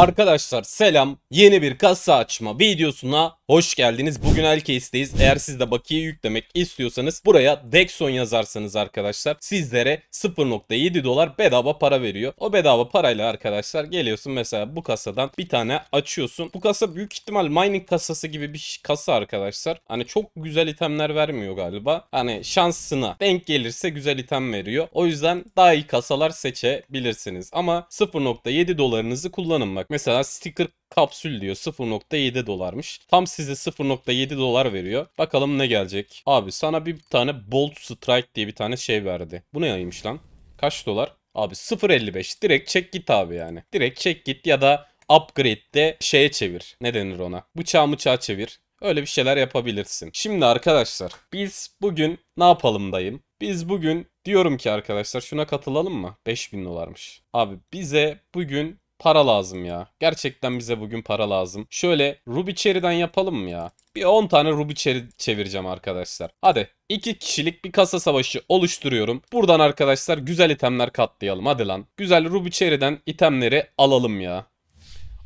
Arkadaşlar selam, yeni bir kasa açma videosuna hoş geldiniz. Bugün El Case'deyiz. Eğer siz de bakiye yüklemek istiyorsanız buraya Dexon yazarsanız arkadaşlar sizlere 0.7 dolar bedava para veriyor. O bedava parayla arkadaşlar geliyorsun mesela bu kasadan bir tane açıyorsun. Bu kasa büyük ihtimal mining kasası gibi bir kasa arkadaşlar. Hani çok güzel itemler vermiyor galiba. Hani şansına denk gelirse güzel item veriyor. O yüzden daha iyi kasalar seçebilirsiniz. Ama 0.7 dolarınızı kullanın bak. Mesela sticker kapsül diyor 0.7 dolarmış. Tam size 0.7 dolar veriyor. Bakalım ne gelecek. Abi sana bir tane Bolt Strike diye bir tane şey verdi. Bu neymiş lan? Kaç dolar? Abi 0.55. Direkt çek git abi yani. Direkt çek git ya da upgrade'de şeye çevir. Ne denir ona? Bıçağı çevir. Öyle bir şeyler yapabilirsin. Şimdi arkadaşlar biz bugün ne yapalım dayım? Biz bugün diyorum ki arkadaşlar şuna katılalım mı? 5000 dolarmış. Abi bize bugün para lazım ya. Gerçekten bize bugün para lazım. Şöyle Ruby Cherry'den yapalım mı ya? Bir 10 tane Ruby Cherry çevireceğim arkadaşlar. Hadi 2 kişilik bir kasa savaşı oluşturuyorum. Buradan arkadaşlar güzel itemler katlayalım. Hadi lan. Güzel Ruby Cherry'den itemleri alalım ya.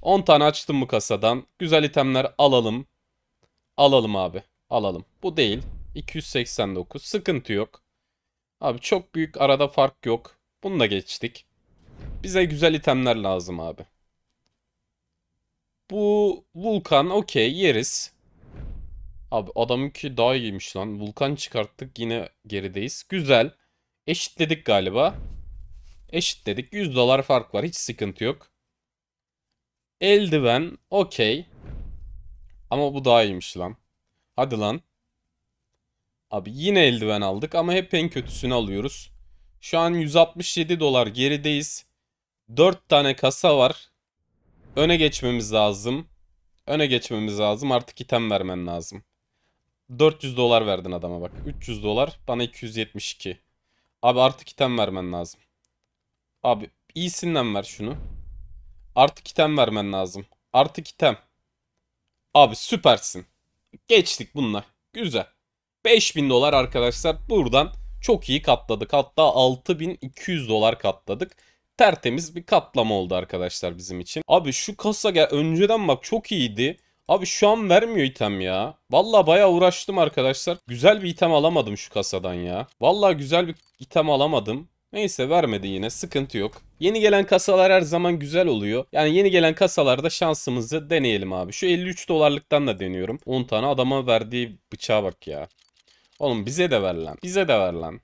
10 tane açtım bu kasadan. Güzel itemler alalım. Alalım abi. Alalım. Bu değil. 289. Sıkıntı yok. Abi çok büyük arada fark yok. Bunu da geçtik. Bize güzel itemler lazım abi. Bu vulkan okey yeriz. Abi adamınki daha iyiymiş lan. Vulkan çıkarttık yine gerideyiz. Güzel. Eşitledik galiba. Eşitledik. 100 dolar fark var. Hiç sıkıntı yok. Eldiven okey. Ama bu daha iyiymiş lan. Hadi lan. Abi yine eldiven aldık ama hep en kötüsünü alıyoruz. Şu an 167 dolar gerideyiz. 4 tane kasa var. Öne geçmemiz lazım. Öne geçmemiz lazım. Artık item vermen lazım. 400 dolar verdin adama bak. 300 dolar bana 272. Abi artık item vermen lazım. Abi iyisinden ver şunu. Artık item vermen lazım. Artık item. Abi süpersin. Geçtik bunlar. Güzel. 5000 dolar arkadaşlar. Buradan çok iyi katladık. Hatta 6200 dolar katladık. Tertemiz bir katlama oldu arkadaşlar bizim için. Abi şu kasa önceden bak çok iyiydi. Abi şu an vermiyor item ya. Vallahi bayağı uğraştım arkadaşlar. Güzel bir item alamadım şu kasadan ya. Vallahi güzel bir item alamadım. Neyse vermedi yine sıkıntı yok. Yeni gelen kasalar her zaman güzel oluyor. Yani yeni gelen kasalarda şansımızı deneyelim abi. Şu 53 dolarlıktan da deniyorum. 10 tane adama verdiği bıçağa bak ya. Oğlum bize de ver lan. Bize de ver lan.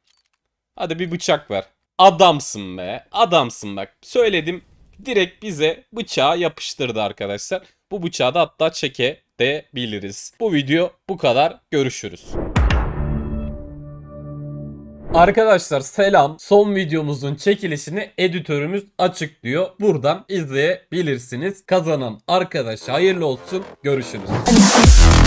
Hadi bir bıçak ver. Adamsın be. Adamsın bak. Söyledim. Direkt bize bıçağı yapıştırdı arkadaşlar. Bu bıçağı da hatta çeke de biliriz. Bu video bu kadar. Görüşürüz. Arkadaşlar selam. Son videomuzun çekilişini editörümüz açıklıyor. Buradan izleyebilirsiniz. Kazanan arkadaşa hayırlı olsun. Görüşürüz.